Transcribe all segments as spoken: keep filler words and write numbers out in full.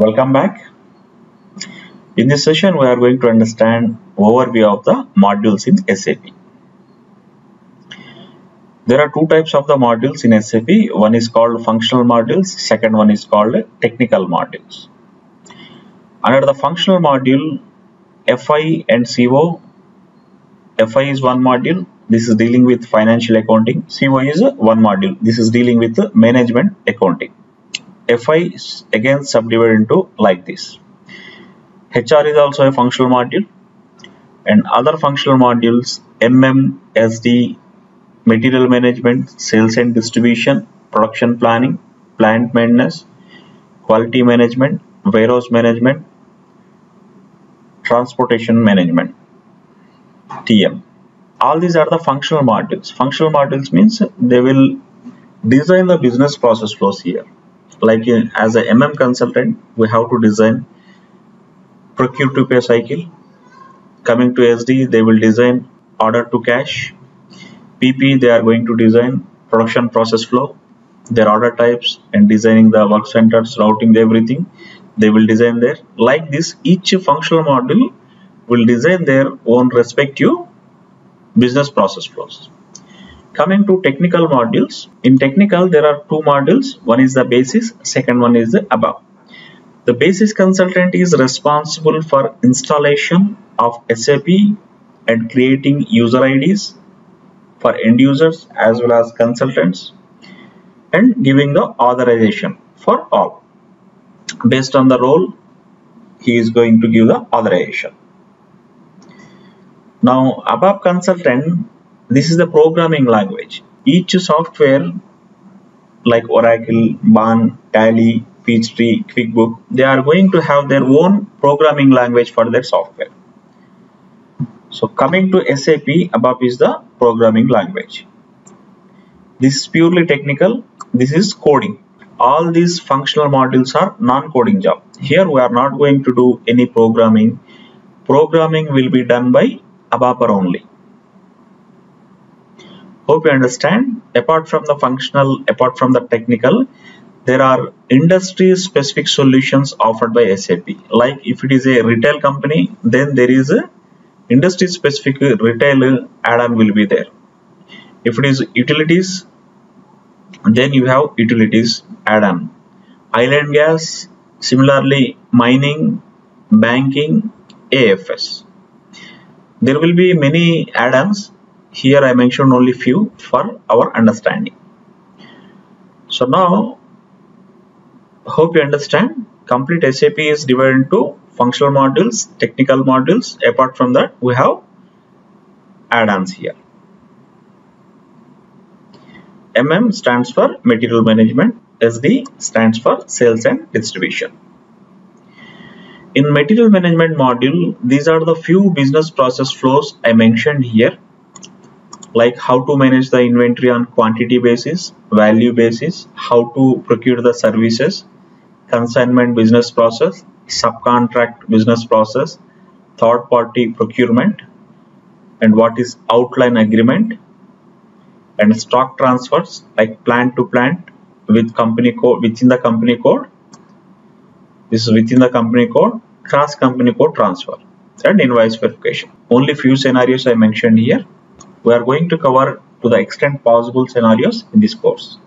Welcome back. In this session, we are going to understand overview of the modules in S A P. There are two types of the modules in S A P. One is called functional modules. Second one is called technical modules. Under the functional module, F I and C O. F I is one module. This is dealing with financial accounting. C O is one module. This is dealing with management accounting. F I is again subdivided into like this. H R is also a functional module, and other functional modules M M, S D, material management, sales and distribution, production planning, plant maintenance, quality management, warehouse management, transportation management, T M. All these are the functional modules. Functional modules means they will design the business process flows here. Like in, as a M M consultant, we have to design procure to pay cycle. Coming to S D, they will design order to cash. P P, they are going to design production process flow, their order types, and designing the work centers, routing, everything. They will design there. Like this, each functional module will design their own respective business process flows. Coming to technical modules, in technical there are two modules. One is the basis, second one is the A B A P. The basis consultant is responsible for installation of S A P and creating user I Ds for end users as well as consultants and giving the authorization for all. Based on the role, he is going to give the authorization. Now, A B A P consultant, this is the programming language. Each software like Oracle, Baan, Tally, Peachtree, QuickBook, they are going to have their own programming language for their software. So coming to S A P, A B A P is the programming language. This is purely technical. This is coding. All these functional modules are non-coding job. Here we are not going to do any programming. Programming will be done by A B A P only. Hope you understand. Apart from the functional, apart from the technical, there are industry specific solutions offered by S A P. Like if it is a retail company, then there is a industry specific retail add-on will be there. If it is utilities, then you have utilities add-on. Oil and gas, similarly mining, banking, A F S. There will be many add-ons. Here I mentioned only few for our understanding. So now, hope you understand. Complete S A P is divided into functional modules, technical modules. Apart from that, we have add-ons here. M M stands for material management. S D stands for sales and distribution. In material management module, these are the few business process flows I mentioned here, like how to manage the inventory on quantity basis, value basis, how to procure the services, consignment business process, subcontract business process, third party procurement, and what is outline agreement, and stock transfers like plant to plant with company code within the company code. This is within the company code, cross company code transfer, and invoice verification. Only few scenarios I mentioned here. We are going to cover to the extent possible scenarios in this course.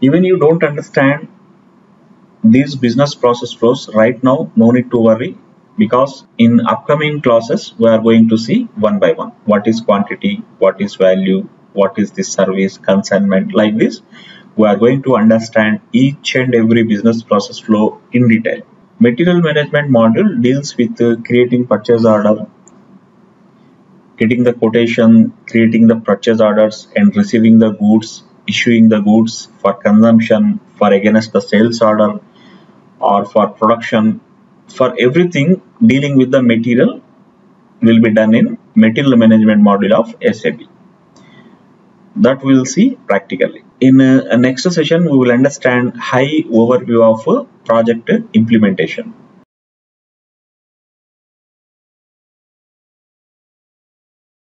Even you don't understand these business process flows right now, no need to worry, because in upcoming classes we are going to see one by one. What is quantity, what is value, what is this service, consignment, like this. We are going to understand each and every business process flow in detail. Material management module deals with uh, creating purchase order, getting the quotation, creating the purchase orders and receiving the goods, issuing the goods for consumption, for against the sales order or for production. For everything dealing with the material will be done in material management module of S A P. That we will see practically. In a, a next session, we will understand high overview of project implementation.